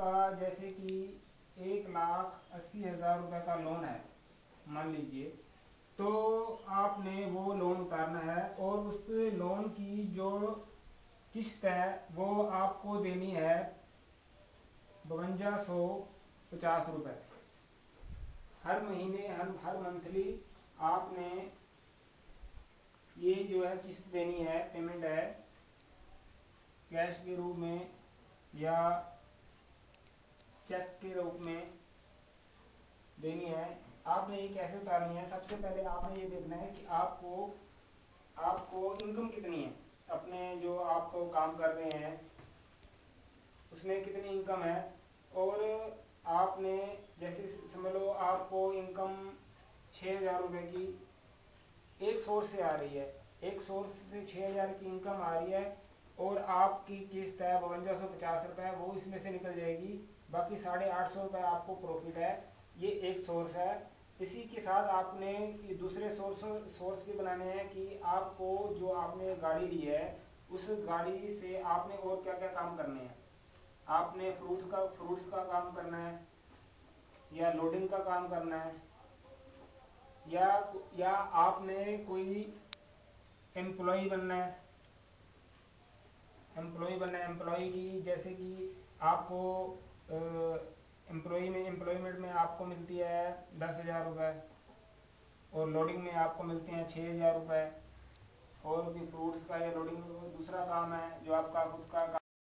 आपका जैसे कि 1,80,000 रुपये का लोन है मान लीजिए, तो आपने वो लोन उतारना है और उस लोन की जो किस्त है वो आपको देनी है 5,250 रुपये हर महीने, हर मंथली आपने ये जो है किस्त देनी है, पेमेंट है कैश के रूप में या चेक के रूप में देनी है। आपने ये कैसे उतारनी है, सबसे पहले आपने ये देखना है कि आपको इनकम कितनी है, अपने जो आपको काम कर रहे हैं उसमें कितनी इनकम है। और आपने जैसे समझ लो आपको इनकम 6,000 रुपये की एक सोर्स से आ रही है, एक सोर्स से 6,000 की इनकम आ रही है और आपकी किस्त है 5,250 रुपये, वो इसमें से निकल जाएगी, बाकी 850 रुपये आपको प्रॉफिट है। ये एक सोर्स है। इसी के साथ आपने दूसरे सोर्स भी बनाने हैं कि आपको जो आपने गाड़ी ली है उस गाड़ी से आपने और क्या क्या काम करने हैं। आपने फ्रूट्स का काम करना है या लोडिंग का काम करना है या आपने कोई एम्प्लॉय बनना है की जैसे कि आपको एम्प्लॉयमेंट में आपको मिलती है 10,000 रुपये और लोडिंग में आपको मिलते हैं 6,000 रुपये और भी फ्रूट्स का या लोडिंग में दूसरा काम है जो आपका खुद का